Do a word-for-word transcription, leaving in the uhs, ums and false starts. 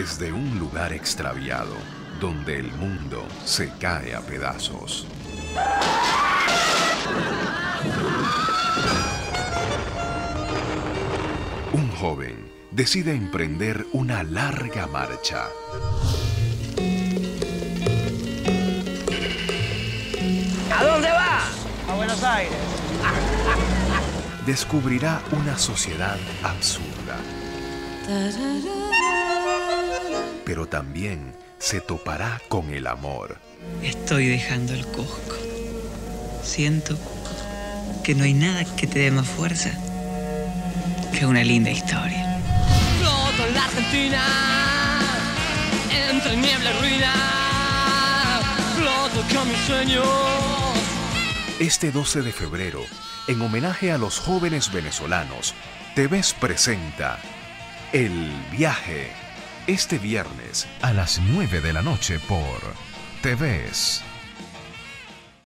desde un lugar extraviado, donde el mundo se cae a pedazos. Un joven decide emprender una larga marcha. ¿A dónde va? A Buenos Aires. Descubrirá una sociedad absurda. Pero también se topará con el amor. Estoy dejando el Cosco. Siento que no hay nada que te dé más fuerza que una linda historia. Flotó la Argentina entre niebla y ruina. Flotó con mis sueños. Este doce de febrero, en homenaje a los jóvenes venezolanos, T V E S presenta El Viaje. Este viernes a las nueve de la noche por T V E S.